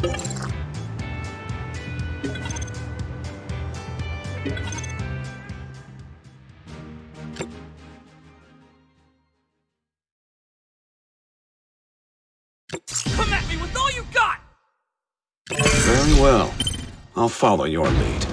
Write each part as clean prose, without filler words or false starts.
Come at me with all you got! Very well. I'll follow your lead.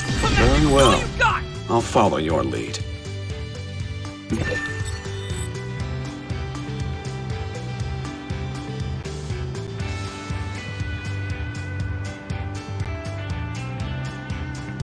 Very well. I'll follow your lead.